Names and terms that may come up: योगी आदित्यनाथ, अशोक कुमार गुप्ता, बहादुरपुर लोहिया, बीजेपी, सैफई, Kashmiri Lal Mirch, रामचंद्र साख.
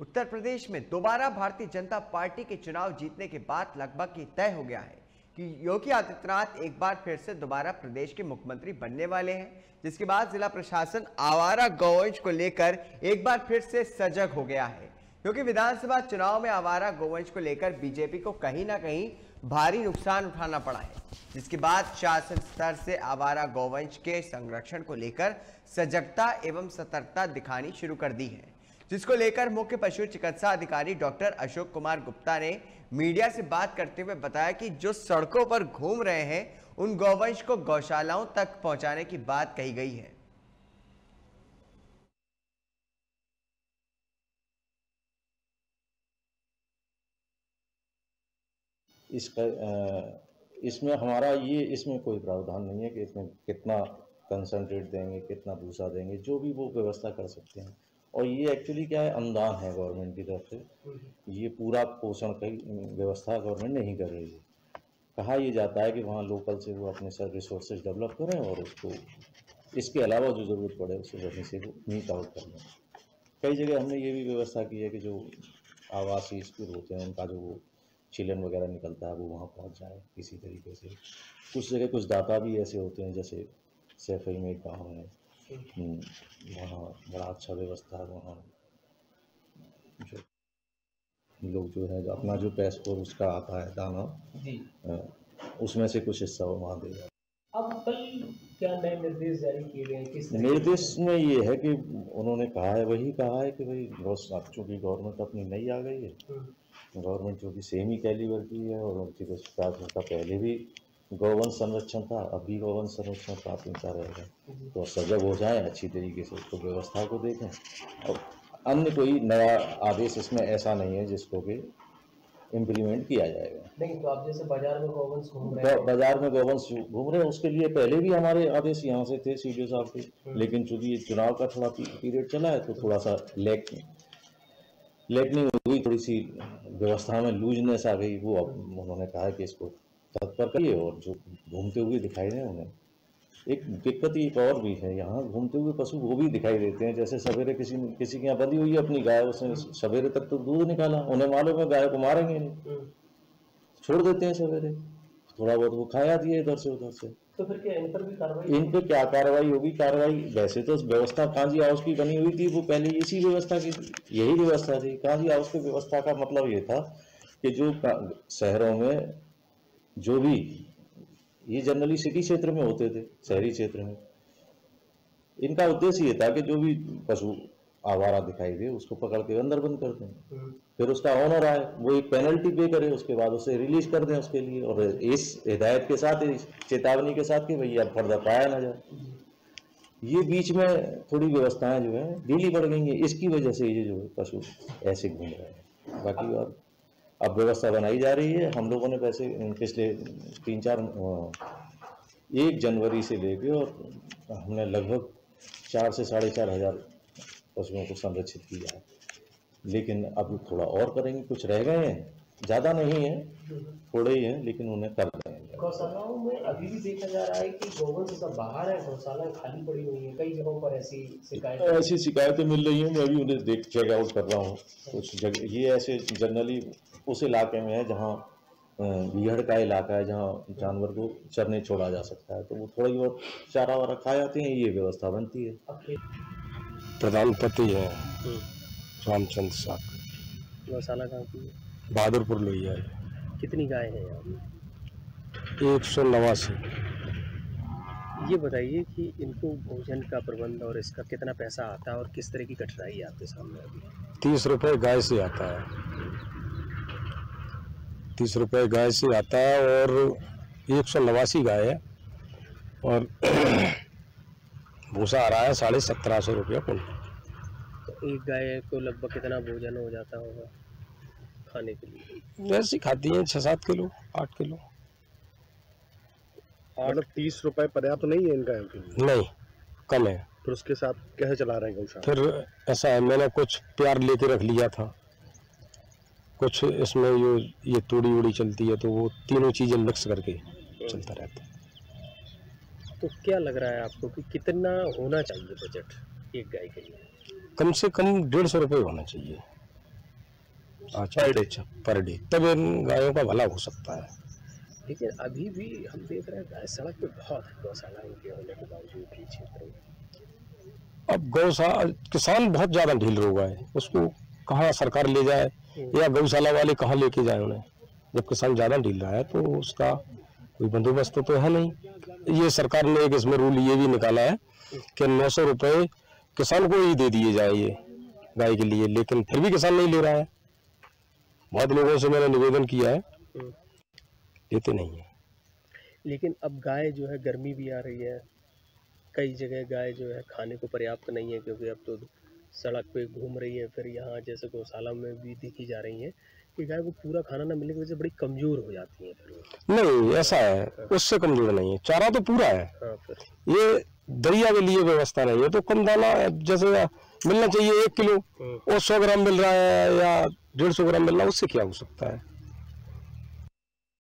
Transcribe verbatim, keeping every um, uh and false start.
उत्तर प्रदेश में दोबारा भारतीय जनता पार्टी के चुनाव जीतने के बाद लगभग ही तय हो गया है कि योगी आदित्यनाथ एक बार फिर से दोबारा प्रदेश के मुख्यमंत्री बनने वाले हैं, जिसके बाद जिला प्रशासन आवारा गौवंश को लेकर एक बार फिर से सजग हो गया है, क्योंकि विधानसभा चुनाव में आवारा गौवंश को लेकर बीजेपी को कहीं ना कहीं भारी नुकसान उठाना पड़ा है, जिसके बाद शासन स्तर से आवारा गौवंश के संरक्षण को लेकर सजगता एवं सतर्कता दिखानी शुरू कर दी है, जिसको लेकर मुख्य पशु चिकित्सा अधिकारी डॉक्टर अशोक कुमार गुप्ता ने मीडिया से बात करते हुए बताया कि जो सड़कों पर घूम रहे हैं उन गौवंश को गौशालाओं तक पहुंचाने की बात कही गई है। इसका इसमें हमारा ये इसमें कोई प्रावधान नहीं है कि इसमें कितना कंसंट्रेट देंगे, कितना भूसा देंगे, जो भी वो व्यवस्था कर सकते हैं। और ये एक्चुअली क्या है, अनुदान है गवर्नमेंट की तरफ से, ये पूरा पोषण की व्यवस्था गवर्नमेंट नहीं कर रही है। कहा ये जाता है कि वहाँ लोकल से वो अपने सर रिसोर्सेज डेवलप करें और उसको इसके अलावा जो ज़रूरत पड़े उसको वहीं से मीट आउट कर लें। कई जगह हमने ये भी व्यवस्था की है कि जो आवासीय स्कूल होते हैं उनका जो वो चिलन वगैरह निकलता है वो वहाँ पहुँच जाए किसी तरीके से। कुछ जगह कुछ दाता भी ऐसे होते हैं, जैसे सैफई में एक गाँव है, वहाँ बड़ा अच्छा व्यवस्था है, वहाँ जो लोग जो है अपना जो पैसा और उसका आता है दाना उसमें से कुछ हिस्सा वो वहाँ दे जाए। अब कल क्या नए निर्देश जारी किए गए हैं? निर्देश में ये है कि उन्होंने कहा है, वही कहा है कि भाई बहुत चूँकि गवर्नमेंट अपनी नई आ गई है, गवर्नमेंट जो कि सेम ही कैलिबर की है और उनकी तो प्राथमिकता पहले भी गौवंश संरक्षण था, अब भी गौवंश संरक्षण प्राथमिकता रहेगा, तो सजग हो जाए अच्छी तरीके से उसको तो व्यवस्था को देखें। और अन्य कोई नया आदेश इसमें ऐसा नहीं है जिसको कि इम्प्लीमेंट किया जाएगा। नहीं तो आप जैसे बाजार में गौवंश घूम रहे हैं, बाजार में गौवंश घूम रहे हैं, उसके लिए पहले भी हमारे आदेश यहाँ से थे सी डी ओ साहब के, लेकिन चूँकि चुनाव का थोड़ा पीरियड चला है तो थोड़ा सा लैक लैकनिंग हो गई, थोड़ी सी व्यवस्था में लूजनेस आ गई। वो अब उन्होंने कहा कि इसको तत्पर करिए और जो घूमते हुए दिखाई दें उन्हें। एक दिक्कत एक और भी है, यहाँ घूमते हुए पशु वो भी दिखाई देते हैं, जैसे सवेरे किसी किसी के यहाँ बंधी हुई है अपनी गाय, उसने सवेरे तक तो दूध निकाला, उन्हें मालूम है गाय को मारेंगे नहीं, छोड़ देते हैं सवेरे, थोड़ा बहुत वो खाया दिए इधर से उधर से। तो फिर क्या इन पर भी कार्रवाई, इन पर क्या कार्रवाई होगी? कार्रवाई वैसे तो कांजी कांजी हाउस की बनी हुई थी, वो पहले इसी व्यवस्था की यही व्यवस्था थी। कांजी हाउस की व्यवस्था का मतलब ये था कि जो शहरों में जो भी ये जनरली सिटी क्षेत्र में होते थे, शहरी क्षेत्र में, इनका उद्देश्य ये था कि जो भी पशु आवारा दिखाई दे उसको पकड़ के अंदर बंद कर दें, फिर उसका ऑनर आए वो एक पेनल्टी पे करे, उसके बाद उसे रिलीज कर दें उसके लिए, और इस हिदायत के साथ, इस चेतावनी के साथ कि भैया अब फर्दर पाया ना जाए। ये बीच में थोड़ी व्यवस्थाएं जो है ढीली पड़ गई हैं, इसकी वजह से ये जो पशु ऐसे घूम रहे हैं। बाकी और अब व्यवस्था बनाई जा रही है। हम लोगों ने वैसे पिछले तीन चार एक जनवरी से लेके और हमने लगभग चार से साढ़े चार हज़ार पशुओं को संरक्षित किया है, लेकिन अब थोड़ा और करेंगे। कुछ रह गए हैं, ज़्यादा नहीं है, थोड़े ही हैं, लेकिन उन्हें कर देंगे। गौशालाओं में अभी भी देखा जा रहा है कि गोबर सब बाहर है, गौशालाएं खाली पड़ी हुई हैं, कई जगहों पर ऐसी शिकायत ऐसी शिकायतें मिल रही हैं। मैं अभी उन्हें देख चेक आउट कर रहा हूँ। कुछ जगह ये ऐसे जनरली उस इलाके में है जहाँ बीहड़ का इलाका है, जहाँ जानवर को चरने छोड़ा जा सकता है, तो वो थोड़ी बहुत चारा वारा खा जाते हैं, ये व्यवस्था बनती है। प्रधानपति है रामचंद्र साख, गौशाला गाँव की बहादुरपुर लोहिया है। कितनी गाय है यहाँ? एक सौ नवासी। ये बताइए कि इनको भोजन का प्रबंध और इसका कितना पैसा आता है और किस तरह की कठिनाई आपके सामने आती है? तीस रुपये गाय से आता है, तीस रुपये गाय से आता है और एक सौ नवासी गाय है और भूसा आ रहा है साढ़े सत्रह सौ रुपया कुल। एक गाय को लगभग कितना भोजन हो जाता होगा खाने के लिए? वैसे खाती है छः सात किलो आठ किलो। मतलब तीस रुपए पर्याप्त नहीं है इनका के लिए? नहीं, कम है। फिर उसके साथ कैसे चला रहे हैं गौशाला? फिर ऐसा है, मैंने कुछ प्यार लेके रख लिया था, कुछ इसमें जो ये तूड़ी उड़ी चलती है तो वो तीनों चीज़ें मिक्स करके चलता रहता है। तो क्या लग रहा है आपको कि कितना होना चाहिए बजट एक गाय के लिए? कम से कम डेढ़ सौ रुपये होना चाहिए। पर डे पर डे तब इन गायों का भला हो सकता है। लेकिन अभी भी हम देख रहे हैं गाय सड़क पे बहुत है, गौशाला के होने के बावजूद भी क्षेत्र में। अब गौशाला किसान बहुत ज्यादा ढील हो गया है, उसको कहाँ सरकार ले जाए या गौशाला वाले कहाँ लेके जाए उन्हें। जब किसान ज्यादा ढील रहा है तो उसका कोई बंदोबस्त तो है नहीं। ये सरकार ने एक इसमें रूल ये भी निकाला है कि नौ सौ रुपये किसान को ही दे दिए जाए ये गाय के लिए, लेकिन फिर भी किसान नहीं ले रहा है। बहुत लोगों से मैंने निवेदन किया है, लेते नहीं है। लेकिन अब गाय जो है, गर्मी भी आ रही है, कई जगह गाय जो है खाने को पर्याप्त नहीं है, क्योंकि अब तो सड़क पे घूम रही है। फिर यहाँ जैसे गौशाला में भी देखी जा रही है कि गाय को पूरा खाना ना मिलने की वजह से बड़ी कमजोर हो जाती है। फिर नहीं, ऐसा है, उससे कमजोर नहीं है, चारा तो पूरा है। हाँ, ये दरिया के लिए व्यवस्था नहीं है तो कम दाना जैसे मिलना चाहिए, एक किलो और सौ ग्राम मिल रहा है या डेढ़ सौ ग्राम मिल रहा है, उससे क्या हो सकता है।